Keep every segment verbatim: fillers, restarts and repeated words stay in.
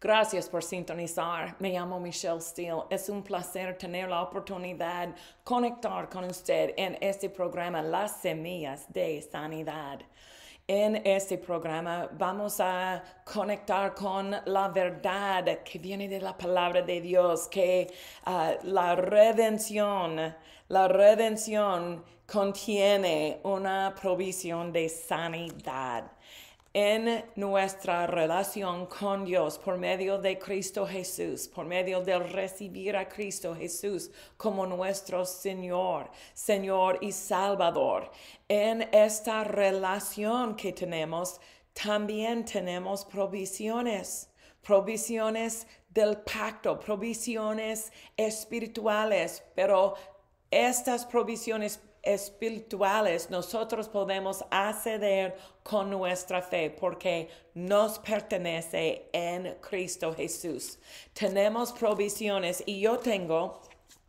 Gracias por sintonizar. Me llamo Michelle Steele. Es un placer tener la oportunidad de conectar con usted en este programa Las Semillas de Sanidad. En este programa vamos a conectar con la verdad que viene de la palabra de Dios, que uh, la redención, la redención contiene una provisión de sanidad. En nuestra relación con Dios por medio de Cristo Jesús, por medio de recibir a Cristo Jesús como nuestro Señor, Señor y Salvador. En esta relación que tenemos, también tenemos provisiones, provisiones del pacto, provisiones espirituales, pero estas provisiones espirituales nosotros podemos acceder con nuestra fe porque nos pertenece en Cristo Jesús. Tenemos provisiones y yo tengo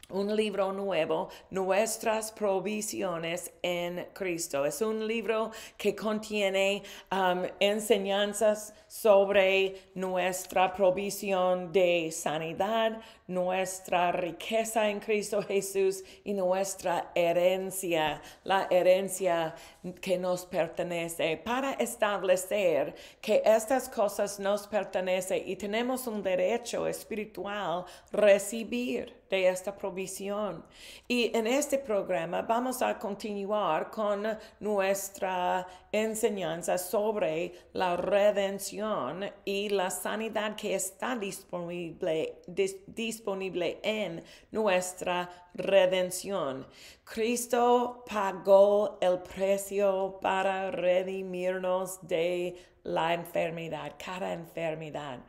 un libro nuevo, Nuestras Provisiones en Cristo. Es un libro que contiene um, enseñanzas sobre nuestra provisión de sanidad, nuestra riqueza en Cristo Jesús y nuestra herencia, la herencia que nos pertenece, para establecer que estas cosas nos pertenecen y tenemos un derecho espiritual recibir de esta provisión. Y en este programa vamos a continuar con nuestra enseñanza sobre la redención y la sanidad que está disponible, dis, disponible en nuestra redención. Cristo pagó el precio para redimirnos de la enfermedad, cada enfermedad.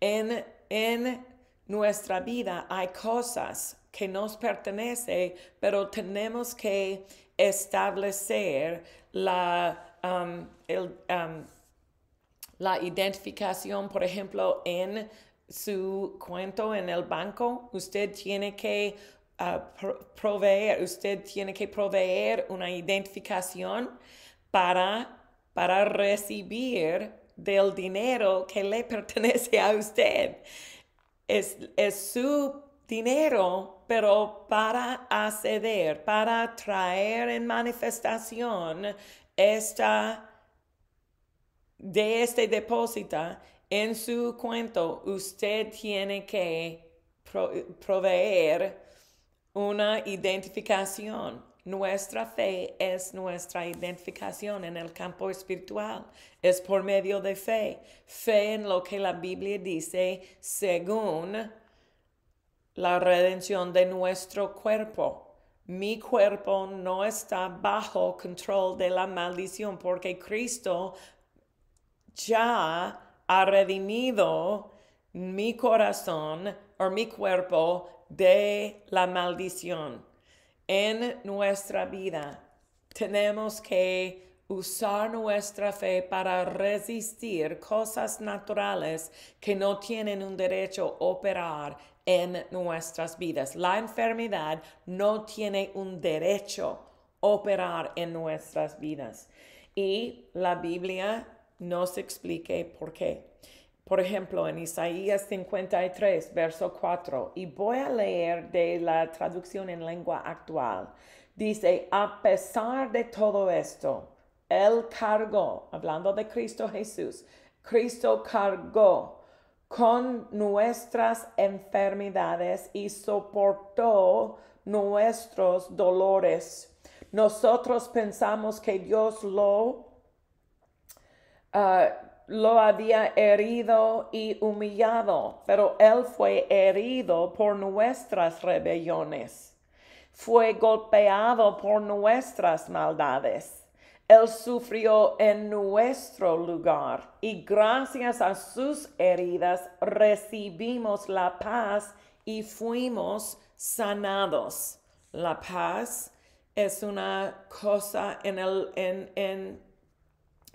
En, en nuestra vida hay cosas que nos pertenecen, pero tenemos que establecer la, um, el, um, la identificación. Por ejemplo, en su cuenta en el banco, usted tiene que uh, pro proveer, usted tiene que proveer una identificación para, para recibir del dinero que le pertenece a usted. Es, es su dinero, pero para acceder, para traer en manifestación esta, de este depósito en su cuenta, usted tiene que pro, proveer una identificación. Nuestra fe es nuestra identificación en el campo espiritual. Es por medio de fe. Fe en lo que la Biblia dice según la redención de nuestro cuerpo. Mi cuerpo no está bajo control de la maldición porque Cristo ya ha redimido mi corazón o mi cuerpo de la maldición. En nuestra vida tenemos que usar nuestra fe para resistir cosas naturales que no tienen un derecho a operar en nuestras vidas. La enfermedad no tiene un derecho a operar en nuestras vidas. Y la Biblia nos explica por qué. Por ejemplo, en Isaías cincuenta y tres, verso cuatro, y voy a leer de la traducción en lengua actual. Dice, a pesar de todo esto, Él cargó, hablando de Cristo Jesús, Cristo cargó con nuestras enfermedades y soportó nuestros dolores. Nosotros pensamos que Dios lo... Uh, lo había herido y humillado, pero Él fue herido por nuestras rebeliones. Fue golpeado por nuestras maldades. Él sufrió en nuestro lugar y gracias a sus heridas recibimos la paz y fuimos sanados. La paz es una cosa en el... En, en,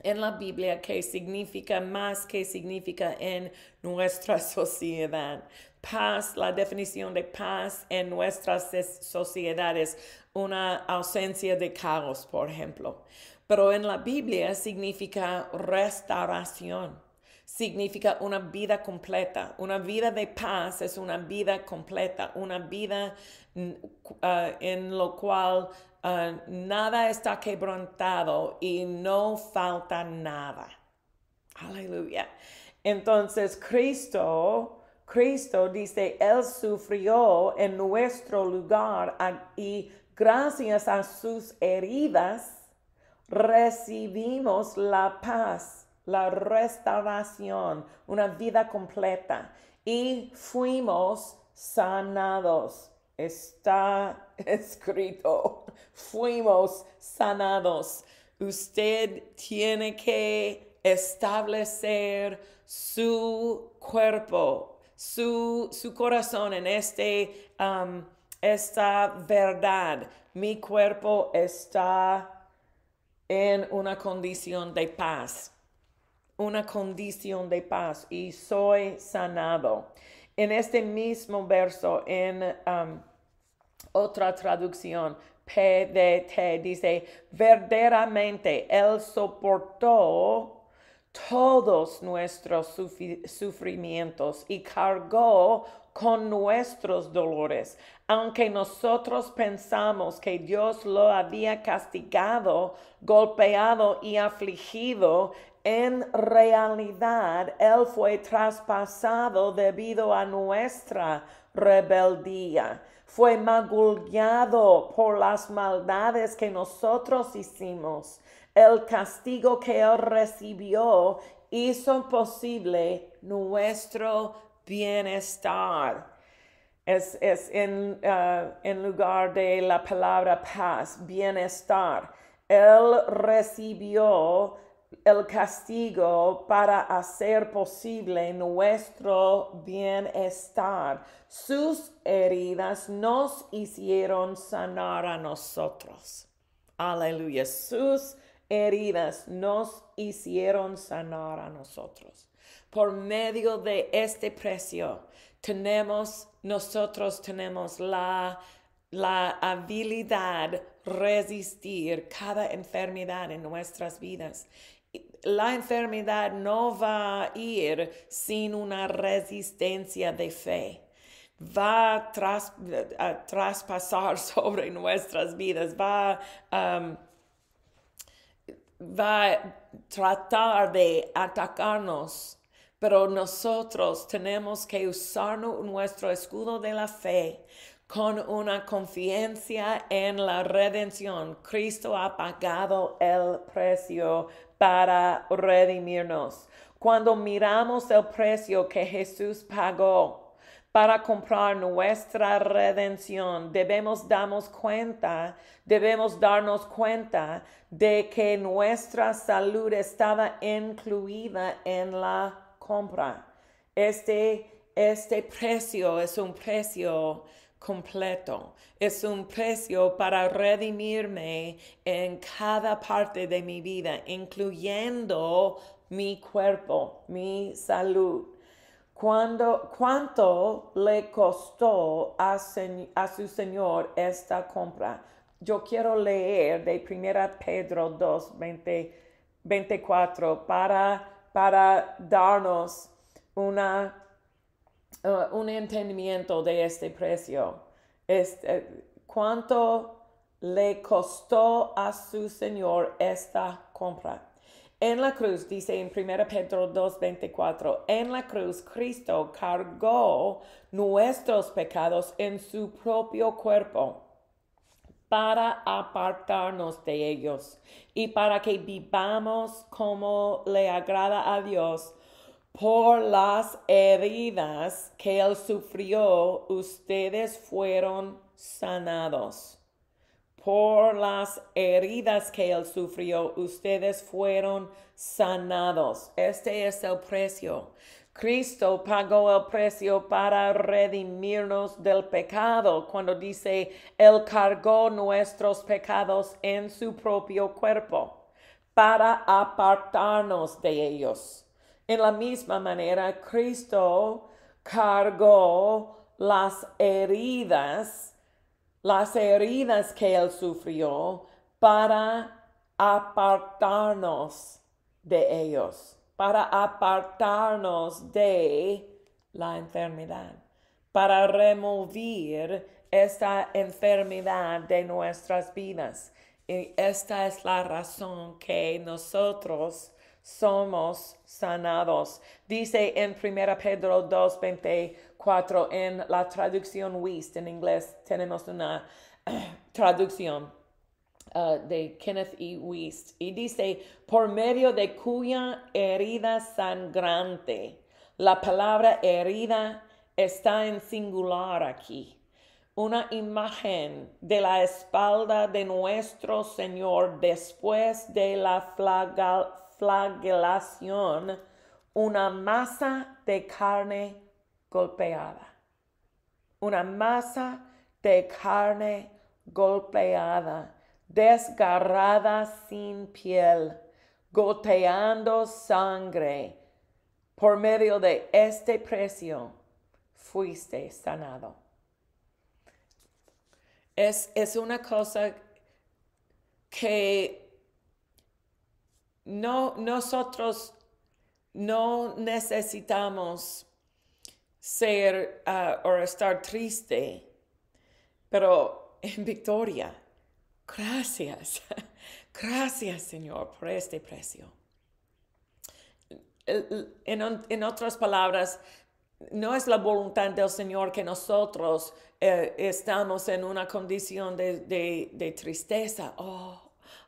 en la Biblia que significa más que significa en nuestra sociedad. Paz, la definición de paz en nuestras sociedades, una ausencia de caos, por ejemplo. Pero en la Biblia significa restauración. significa una vida completa. Una vida de paz es una vida completa, una vida uh, en la cual uh, nada está quebrantado y no falta nada. Aleluya. Entonces Cristo, Cristo dice, Él sufrió en nuestro lugar y gracias a sus heridas recibimos la paz, la restauración, una vida completa y fuimos sanados. Está escrito, fuimos sanados. Usted tiene que establecer su cuerpo, su, su corazón en este, um, esta verdad. Mi cuerpo está en una condición de paz, una condición de paz y soy sanado. En este mismo verso, en um, otra traducción, P D T, dice, verdaderamente Él soportó todos nuestros sufrimientos y cargó con nuestros dolores, aunque nosotros pensamos que Dios lo había castigado, golpeado y afligido, en realidad Él fue traspasado debido a nuestra rebeldía, fue magullado por las maldades que nosotros hicimos. El castigo que Él recibió hizo posible nuestro bienestar. Es, es en, uh, en lugar de la palabra paz, bienestar. Él recibió el castigo para hacer posible nuestro bienestar. Sus heridas nos hicieron sanar a nosotros. Aleluya. Sus heridas nos hicieron sanar a nosotros. Por medio de este precio, tenemos, nosotros tenemos la, la habilidad de resistir cada enfermedad en nuestras vidas. La enfermedad no va a ir sin una resistencia de fe. Va a, tras, a traspasar sobre nuestras vidas, va a... Um, va a tratar de atacarnos, pero nosotros tenemos que usar nuestro escudo de la fe con una confianza en la redención. Cristo ha pagado el precio para redimirnos. Cuando miramos el precio que Jesús pagó para comprar nuestra redención, debemos darnos cuenta, debemos darnos cuenta de que nuestra salud estaba incluida en la compra. Este, este precio es un precio completo. Es un precio para redimirme en cada parte de mi vida, incluyendo mi cuerpo, mi salud. Cuando, ¿Cuánto le costó a, sen, a su Señor esta compra? Yo quiero leer de primera Pedro dos, veinte, veinticuatro para, para darnos una, uh, un entendimiento de este precio. Este, ¿Cuánto le costó a su Señor esta compra? En la cruz, dice en primera Pedro dos, veinticuatro, en la cruz Cristo cargó nuestros pecados en su propio cuerpo para apartarnos de ellos y para que vivamos como le agrada a Dios. Por las heridas que Él sufrió, ustedes fueron sanados. Por las heridas que Él sufrió, ustedes fueron sanados. Este es el precio. Cristo pagó el precio para redimirnos del pecado. Cuando dice, Él cargó nuestros pecados en su propio cuerpo para apartarnos de ellos. En la misma manera, Cristo cargó las heridas las heridas que Él sufrió para apartarnos de ellos. para apartarnos de la enfermedad, para remover esta enfermedad de nuestras vidas. Y esta es la razón que nosotros somos sanados. Dice en primera Pedro dos, veinticuatro, en la traducción West, en inglés tenemos una uh, traducción uh, de Kenneth E. West. Y dice, por medio de cuya herida sangrante. La palabra herida está en singular aquí. Una imagen de la espalda de nuestro Señor después de la flagelación. flagelación, una masa de carne golpeada. Una masa de carne golpeada, desgarrada sin piel, goteando sangre. Por medio de este precio fuiste sanado. Es, es una cosa que No, nosotros no necesitamos ser uh, o estar triste, pero en victoria. Gracias, gracias Señor por este precio. En, en otras palabras, no es la voluntad del Señor que nosotros eh, estamos en una condición de, de, de tristeza. Oh,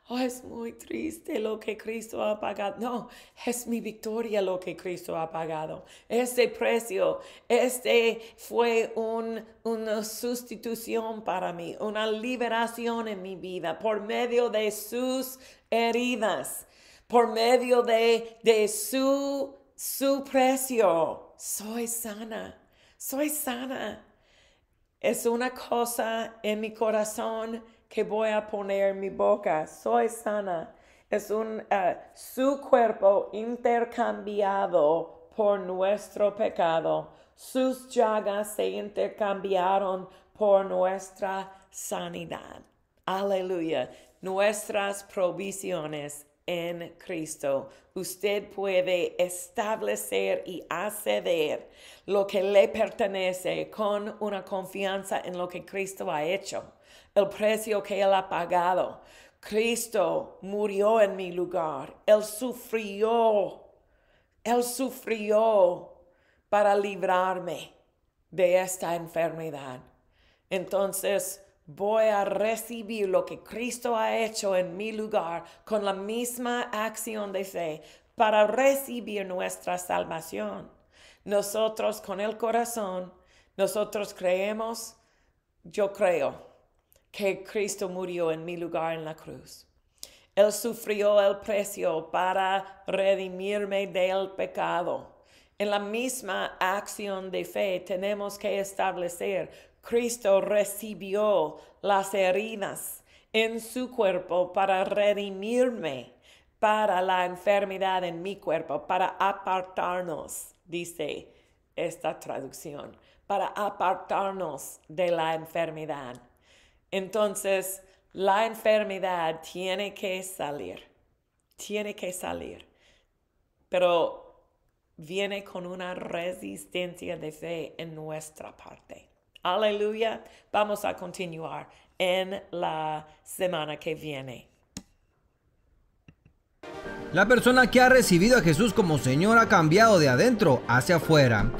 Oh, es muy triste lo que Cristo ha pagado. No, es mi victoria lo que Cristo ha pagado. Este precio, este fue un, una sustitución para mí, una liberación en mi vida por medio de sus heridas, por medio de, de su, su precio. Soy sana, soy sana. Es una cosa en mi corazón que voy a poner en mi boca. Soy sana. Es un, uh, su cuerpo intercambiado por nuestro pecado. Sus llagas se intercambiaron por nuestra sanidad. Aleluya. Nuestras provisiones en Cristo. Usted puede establecer y acceder lo que le pertenece con una confianza en lo que Cristo ha hecho. El precio que Él ha pagado. Cristo murió en mi lugar. Él sufrió. Él sufrió para librarme de esta enfermedad. Entonces voy a recibir lo que Cristo ha hecho en mi lugar con la misma acción de fe para recibir nuestra salvación. Nosotros con el corazón, nosotros creemos, yo creo que Cristo murió en mi lugar en la cruz. Él sufrió el precio para redimirme del pecado. En la misma acción de fe tenemos que establecer, Cristo recibió las heridas en su cuerpo para redimirme, para la enfermedad en mi cuerpo, para apartarnos, dice esta traducción, para apartarnos de la enfermedad. Entonces, la enfermedad tiene que salir, tiene que salir, pero viene con una resistencia de fe en nuestra parte. Aleluya. Vamos a continuar en la semana que viene. La persona que ha recibido a Jesús como Señor ha cambiado de adentro hacia afuera.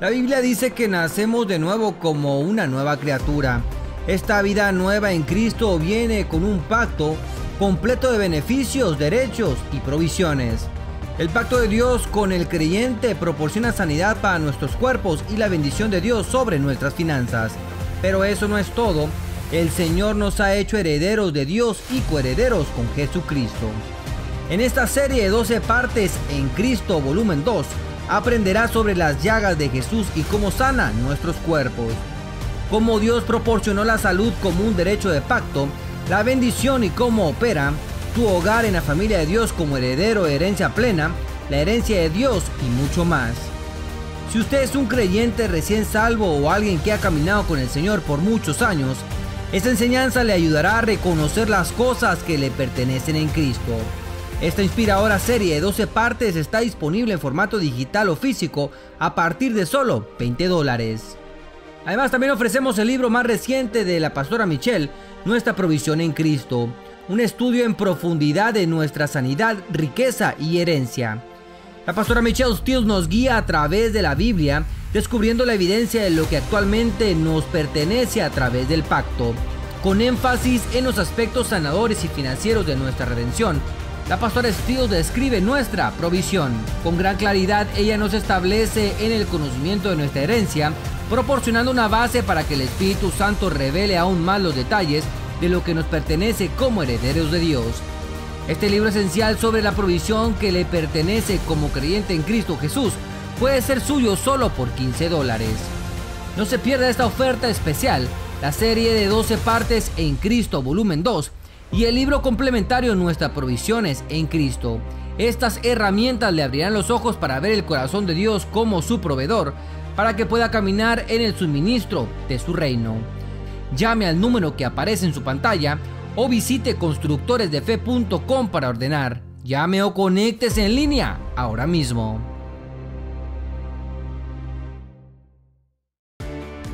La Biblia dice que nacemos de nuevo como una nueva criatura. Esta vida nueva en Cristo viene con un pacto completo de beneficios, derechos y provisiones. El pacto de Dios con el creyente proporciona sanidad para nuestros cuerpos y la bendición de Dios sobre nuestras finanzas. Pero eso no es todo. El Señor nos ha hecho herederos de Dios y coherederos con Jesucristo. En esta serie de doce partes en Cristo volumen dos, aprenderás sobre las llagas de Jesús y cómo sana nuestros cuerpos. Cómo Dios proporcionó la salud como un derecho de pacto, la bendición y cómo opera, tu hogar en la familia de Dios como heredero de herencia plena, la herencia de Dios y mucho más. Si usted es un creyente recién salvo o alguien que ha caminado con el Señor por muchos años, esta enseñanza le ayudará a reconocer las cosas que le pertenecen en Cristo. Esta inspiradora serie de doce partes está disponible en formato digital o físico a partir de solo veinte dólares. Además, también ofrecemos el libro más reciente de la pastora Michelle, Nuestra Provisión en Cristo, un estudio en profundidad de nuestra sanidad, riqueza y herencia. La pastora Michelle Steele nos guía a través de la Biblia, descubriendo la evidencia de lo que actualmente nos pertenece a través del pacto. Con énfasis en los aspectos sanadores y financieros de nuestra redención, la pastora Steele describe nuestra provisión. Con gran claridad, ella nos establece en el conocimiento de nuestra herencia, proporcionando una base para que el Espíritu Santo revele aún más los detalles de lo que nos pertenece como herederos de Dios. Este libro esencial sobre la provisión que le pertenece como creyente en Cristo Jesús puede ser suyo solo por quince dólares. No se pierda esta oferta especial, la serie de doce partes en Cristo volumen dos y el libro complementario Nuestras Provisiones en Cristo. Estas herramientas le abrirán los ojos para ver el corazón de Dios como su proveedor, para que pueda caminar en el suministro de su reino. Llame al número que aparece en su pantalla o visite constructores de fe punto com para ordenar. Llame o conéctese en línea ahora mismo.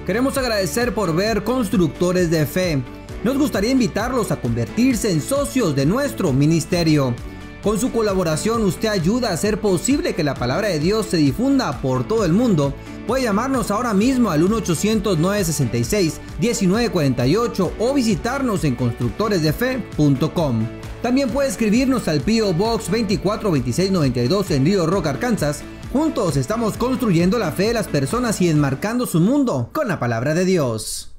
Queremos agradecer por ver Constructores de Fe. Nos gustaría invitarlos a convertirse en socios de nuestro ministerio. Con su colaboración usted ayuda a hacer posible que la palabra de Dios se difunda por todo el mundo. Puede llamarnos ahora mismo al uno ochocientos, nueve sesenta y seis, diecinueve cuarenta y ocho o visitarnos en constructores de fe punto com. También puede escribirnos al P O Box veinticuatro veintiséis noventa y dos en Little Rock, Arkansas. Juntos estamos construyendo la fe de las personas y enmarcando su mundo con la palabra de Dios.